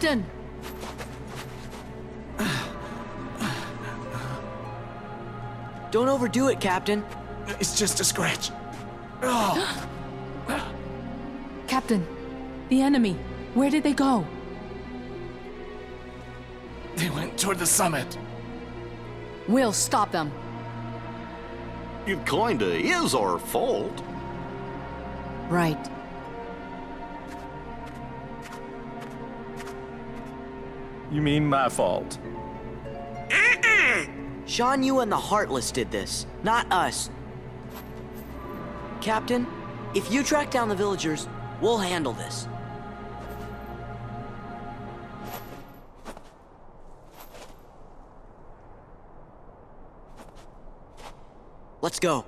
Captain! Don't overdo it, Captain. It's just a scratch. Oh. Captain, the enemy, where did they go? They went toward the summit. We'll stop them. It kinda is our fault. Right. You mean my fault? Sean, you and the Heartless did this, not us. Captain, if you track down the villagers, we'll handle this. Let's go.